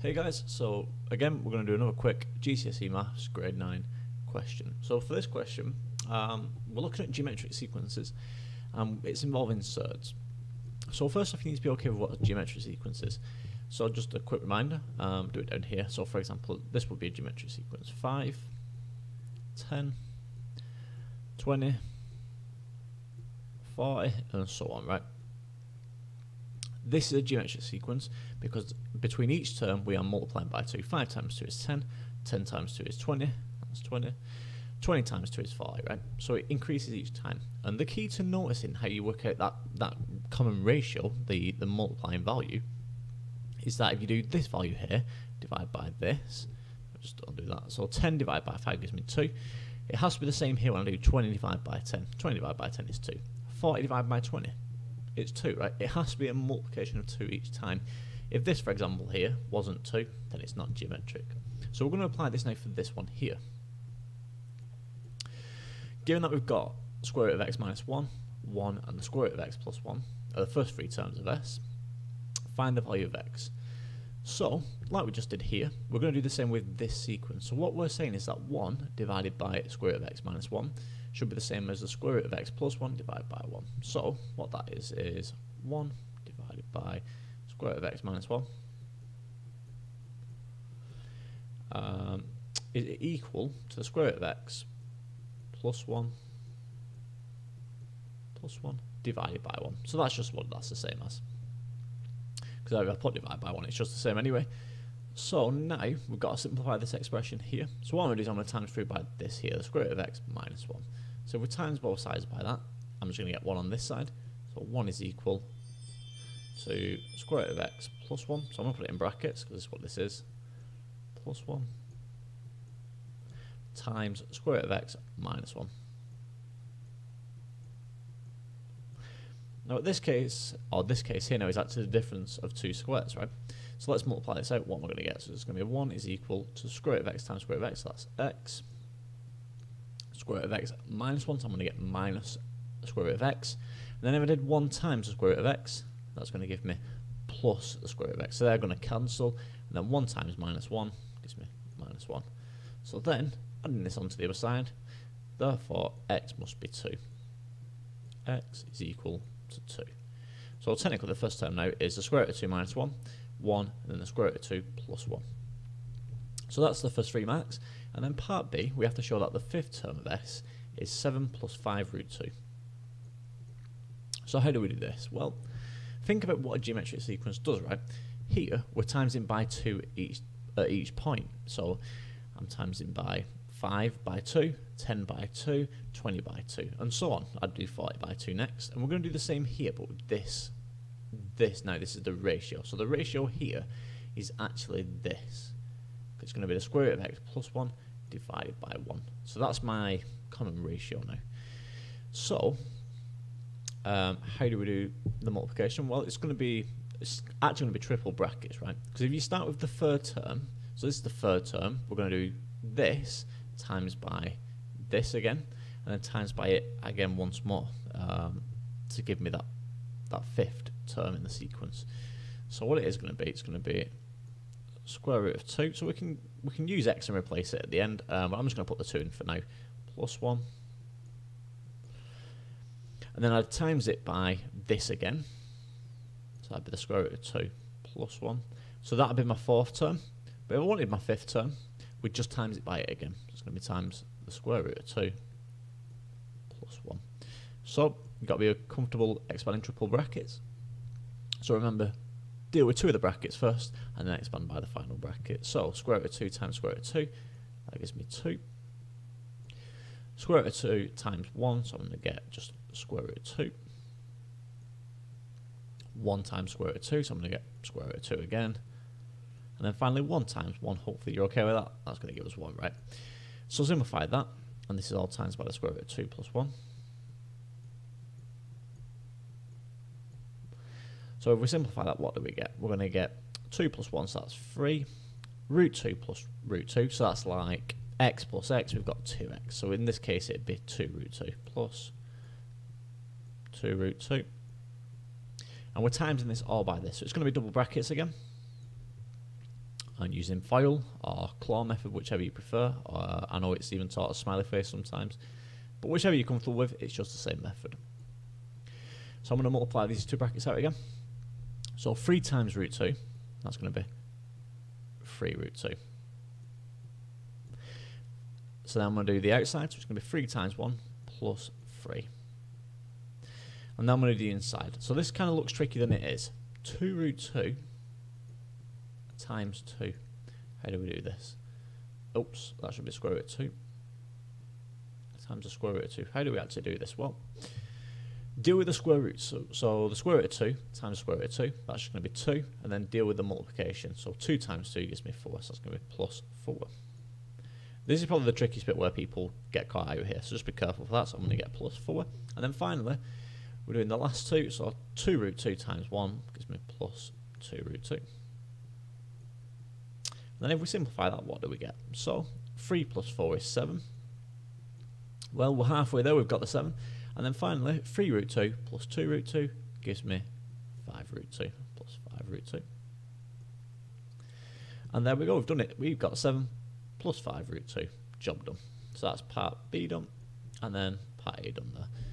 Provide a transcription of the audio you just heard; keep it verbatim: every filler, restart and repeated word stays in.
Hey guys, so again we're going to do another quick G C S E Maths grade nine question. So for this question, um, we're looking at geometric sequences and it's involving surds. So first off, you need to be okay with what a geometric sequence is. So just a quick reminder, um, do it down here. So for example, this would be a geometric sequence. five, ten, twenty, forty and so on, right? This is a geometric sequence because between each term we are multiplying by two. five times two is ten, ten times two is twenty, that's twenty, twenty times two is forty, right? So it increases each time. And the key to noticing how you work out that, that common ratio, the, the multiplying value, is that if you do this value here, divide by this, I just don't do that, so ten divided by five gives me two. It has to be the same here when I do twenty divided by ten. twenty divided by ten is two. forty divided by twenty. It's two, right? It has to be a multiplication of two each time. If this, for example, here wasn't two, then it's not geometric. So we're going to apply this now for this one here. Given that we've got square root of x minus one, one, and the square root of x plus one, are the first three terms of s, find the value of x. So, like we just did here, we're going to do the same with this sequence. So what we're saying is that one divided by square root of x minus one should be the same as the square root of x plus one divided by one. So what that is is one divided by square root of x minus one um, is equal to the square root of x plus one plus one divided by one. So that's just what that's the same as. Because if I put divided by one, it's just the same anyway. So now we've got to simplify this expression here. So what I'm going to do is I'm going to times through by this here, the square root of x minus one. So if we times both sides by that, I'm just going to get one on this side. So one is equal to square root of x plus one. So I'm going to put it in brackets because this is what this is. Plus one times square root of x minus one. Now at this case, or this case here now, is actually the difference of two squares, right? So let's multiply this out. What we're going to get, so it's going to be one is equal to square root of x times square root of x, so that's x. Square root of x minus one, so I'm going to get minus square root of x. And then if I did one times the square root of x, that's going to give me plus the square root of x. So they're going to cancel, and then one times minus one gives me minus one. So then, adding this onto the other side, therefore x must be two. X is equal to two. So technically the first term now is the square root of two minus one, one, and then the square root of two plus one. So that's the first three marks. And then part B, we have to show that the fifth term of s is seven plus five root two. So how do we do this? Well, think about what a geometric sequence does, right? Here, we're timesing by two each, at each point. So I'm timesing by five by two, ten by two, twenty by two, and so on. I'd do forty by two next, and we're going to do the same here, but with this, this now, this is the ratio. So the ratio here is actually this. It's going to be the square root of x plus one divided by one. So that's my common ratio now. So, um, how do we do the multiplication? Well, it's going to be, it's actually going to be triple brackets, right? Because if you start with the third term, so this is the third term, we're going to do this times by this again, and then times by it again once more um, to give me that that fifth term in the sequence. So what it is going to be, it's going to be square root of two. So we can we can use x and replace it at the end, um, but I'm just going to put the two in for now. Plus one, and then I'd times it by this again. So that'd be the square root of two plus one. So that'd be my fourth term. But if I wanted my fifth term, we just times it by it again. So it's going to be times the square root of two plus one. So you've got to be comfortable expanding triple brackets. So remember, deal with two of the brackets first, and then expand by the final bracket. So square root of two times square root of two, that gives me two. Square root of two times one, so I'm going to get just square root of two. one times square root of two, so I'm going to get square root of two again. And then finally one times one, hopefully you're okay with that. That's going to give us one, right? So simplify that, and this is all times by the square root of two plus one. So if we simplify that, what do we get? We're going to get two plus one, so that's three. Root two plus root two, so that's like x plus x, we've got two x. So in this case it'd be two root two plus two root two. And we're timesing this all by this, so it's going to be double brackets again. and using file or claw method, whichever you prefer. Uh, I know it's even taught as smiley face sometimes, but whichever you're comfortable with, it's just the same method. So I'm going to multiply these two brackets out again. So three times root two, that's going to be three root two. So then I'm going to do the outside, so it's going to be three times one plus three. And now I'm going to do the inside. So this kind of looks trickier than it is. two root two times two. How do we do this? Oops, that should be square root of two. Times the square root of two. How do we actually do this? Well, deal with the square root. So, so the square root of two times the square root of two, that's just going to be two. And then deal with the multiplication. So two times two gives me four, so that's going to be plus four. This is probably the trickiest bit where people get caught out here, so just be careful for that. So I'm going to get plus four. And then finally, we're doing the last two, so two root two times one gives me plus two root two. And then if we simplify that, what do we get? So three plus four is seven. Well, we're halfway there, we've got the seven. And then finally, three root two plus two root two gives me five root two plus five root two. And there we go, we've done it. We've got seven plus five root two. Job done. So that's part B done, and then part A done there.